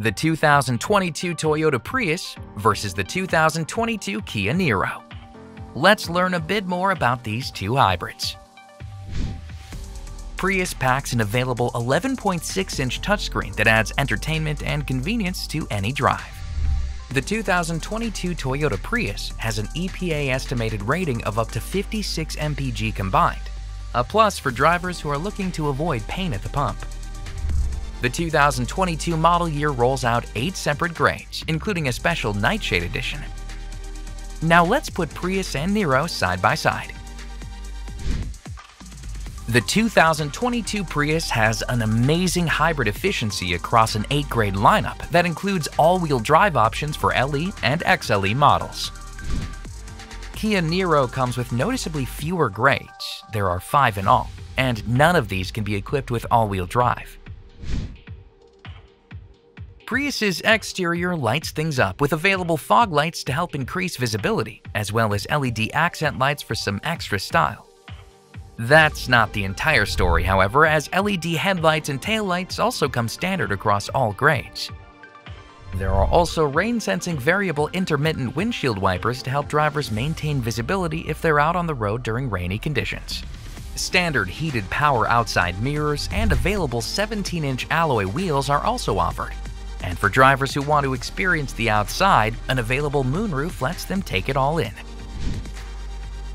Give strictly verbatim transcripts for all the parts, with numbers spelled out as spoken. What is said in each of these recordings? the two thousand twenty-two Toyota Prius versus the two thousand twenty-two Kia Niro. Let's learn a bit more about these two hybrids. Prius packs an available eleven point six inch touchscreen that adds entertainment and convenience to any drive. The two thousand twenty-two Toyota Prius has an E P A estimated rating of up to fifty-six M P G combined, a plus for drivers who are looking to avoid pain at the pump. The two thousand twenty-two model year rolls out eight separate grades, including a special Nightshade edition. Now let's put Prius and Niro side by side. The two thousand twenty-two Prius has an amazing hybrid efficiency across an eight-grade lineup that includes all-wheel drive options for L E and X L E models. Kia Niro comes with noticeably fewer grades, there are five in all, and none of these can be equipped with all-wheel drive. Prius's exterior lights things up with available fog lights to help increase visibility, as well as L E D accent lights for some extra style. That's not the entire story, however, as L E D headlights and taillights also come standard across all grades. There are also rain-sensing variable intermittent windshield wipers to help drivers maintain visibility if they're out on the road during rainy conditions. Standard heated power outside mirrors and available seventeen inch alloy wheels are also offered. And for drivers who want to experience the outside, an available moonroof lets them take it all in.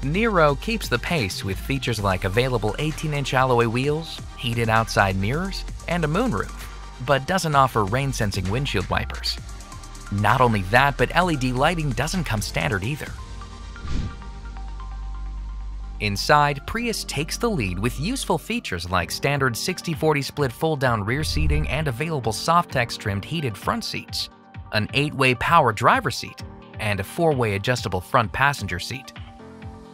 Niro keeps the pace with features like available eighteen inch alloy wheels, heated outside mirrors, and a moonroof, but doesn't offer rain-sensing windshield wipers. Not only that, but L E D lighting doesn't come standard either. Inside, Prius takes the lead with useful features like standard sixty forty split fold-down rear seating and available Softex-trimmed heated front seats, an eight-way power driver seat, and a four-way adjustable front passenger seat.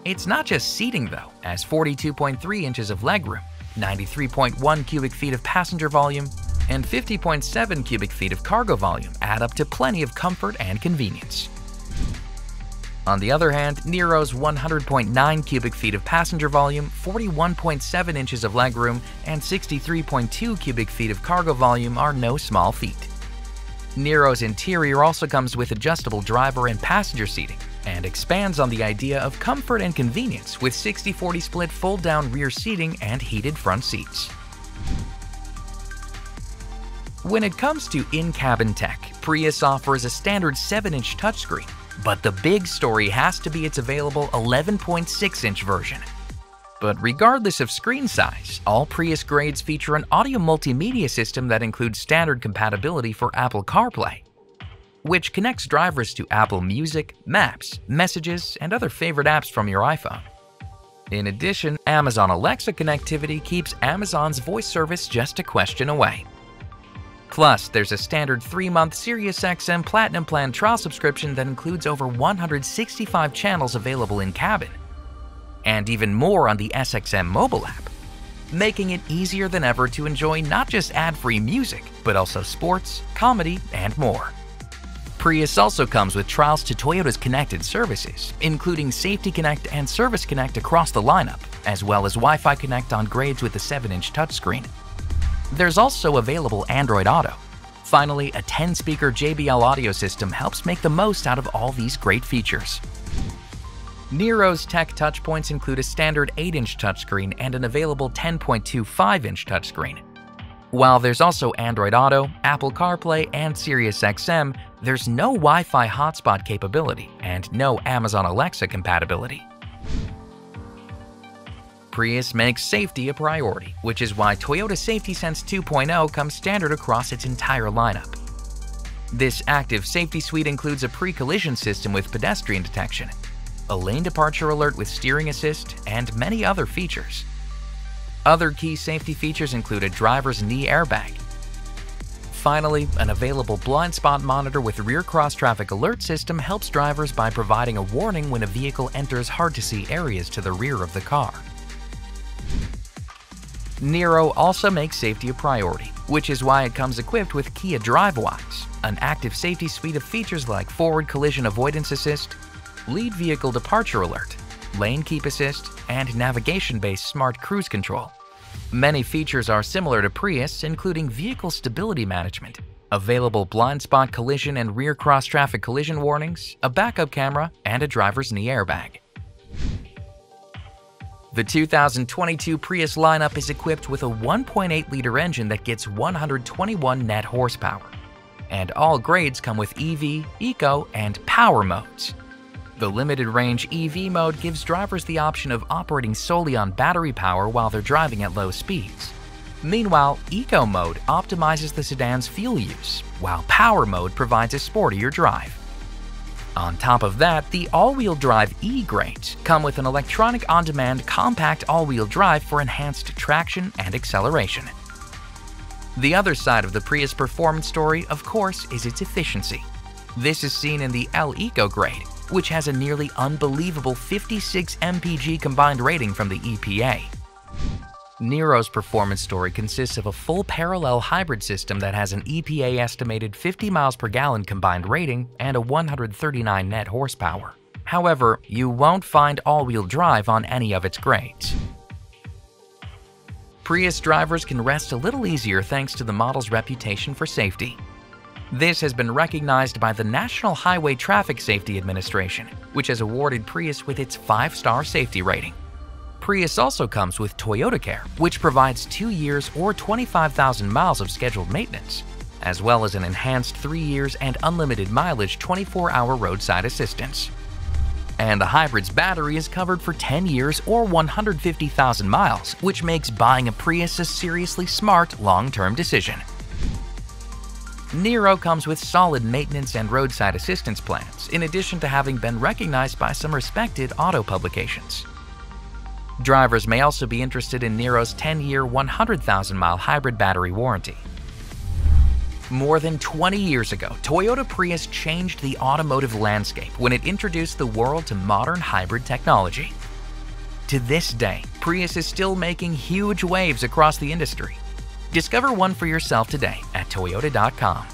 It's not just seating though, as forty-two point three inches of legroom, ninety-three point one cubic feet of passenger volume, and fifty point seven cubic feet of cargo volume add up to plenty of comfort and convenience. On the other hand, Niro's one hundred point nine cubic feet of passenger volume, forty-one point seven inches of legroom, and sixty-three point two cubic feet of cargo volume are no small feat. Niro's interior also comes with adjustable driver and passenger seating, and expands on the idea of comfort and convenience with sixty forty split fold-down rear seating and heated front seats. When it comes to in-cabin tech, Prius offers a standard seven inch touchscreen, but the big story has to be its available eleven point six inch version. But regardless of screen size, all Prius grades feature an audio multimedia system that includes standard compatibility for Apple CarPlay, which connects drivers to Apple Music, Maps, Messages, and other favorite apps from your iPhone. In addition, Amazon Alexa connectivity keeps Amazon's voice service just a question away. Plus, there's a standard three month SiriusXM Platinum Plan trial subscription that includes over one hundred sixty-five channels available in cabin, and even more on the S X M mobile app, making it easier than ever to enjoy not just ad-free music, but also sports, comedy, and more. Prius also comes with trials to Toyota's connected services, including Safety Connect and Service Connect across the lineup, as well as Wi-Fi Connect on grades with a seven inch touchscreen. There's also available Android Auto. Finally, a ten speaker J B L audio system helps make the most out of all these great features. Niro's tech touchpoints include a standard eight inch touchscreen and an available ten point two five inch touchscreen. While there's also Android Auto, Apple CarPlay, and SiriusXM, there's no Wi-Fi hotspot capability and no Amazon Alexa compatibility. Prius makes safety a priority, which is why Toyota Safety Sense two point oh comes standard across its entire lineup. This active safety suite includes a pre-collision system with pedestrian detection, a lane departure alert with steering assist, and many other features. Other key safety features include a driver's knee airbag. Finally, an available blind spot monitor with rear cross-traffic alert system helps drivers by providing a warning when a vehicle enters hard-to-see areas to the rear of the car. Niro also makes safety a priority, which is why it comes equipped with Kia DriveWise, an active safety suite of features like forward collision avoidance assist, lead vehicle departure alert, lane keep assist, and navigation-based smart cruise control. Many features are similar to Prius, including vehicle stability management, available blind spot collision and rear cross-traffic collision warnings, a backup camera, and a driver's knee airbag. The two thousand twenty-two Prius lineup is equipped with a one point eight liter engine that gets one hundred twenty-one net horsepower, and all grades come with E V, Eco, and Power modes. The limited range E V mode gives drivers the option of operating solely on battery power while they're driving at low speeds. Meanwhile, Eco mode optimizes the sedan's fuel use, while Power mode provides a sportier drive. On top of that, the all-wheel drive E-grades come with an electronic on-demand compact all-wheel drive for enhanced traction and acceleration. The other side of the Prius performance story, of course, is its efficiency. This is seen in the L Eco grade, which has a nearly unbelievable fifty-six M P G combined rating from the E P A. Niro's performance story consists of a full parallel hybrid system that has an E P A-estimated fifty miles per gallon combined rating and a one hundred thirty-nine net horsepower. However, you won't find all-wheel drive on any of its grades. Prius drivers can rest a little easier thanks to the model's reputation for safety. This has been recognized by the National Highway Traffic Safety Administration, which has awarded Prius with its five-star safety rating. Prius also comes with ToyotaCare, which provides two years or twenty-five thousand miles of scheduled maintenance, as well as an enhanced three years and unlimited mileage twenty-four hour roadside assistance. And the hybrid's battery is covered for ten years or one hundred fifty thousand miles, which makes buying a Prius a seriously smart long-term decision. Niro comes with solid maintenance and roadside assistance plans, in addition to having been recognized by some respected auto publications. Drivers may also be interested in Niro's ten year, one hundred thousand mile hybrid battery warranty. More than twenty years ago, Toyota Prius changed the automotive landscape when it introduced the world to modern hybrid technology. To this day, Prius is still making huge waves across the industry. Discover one for yourself today at Toyota dot com.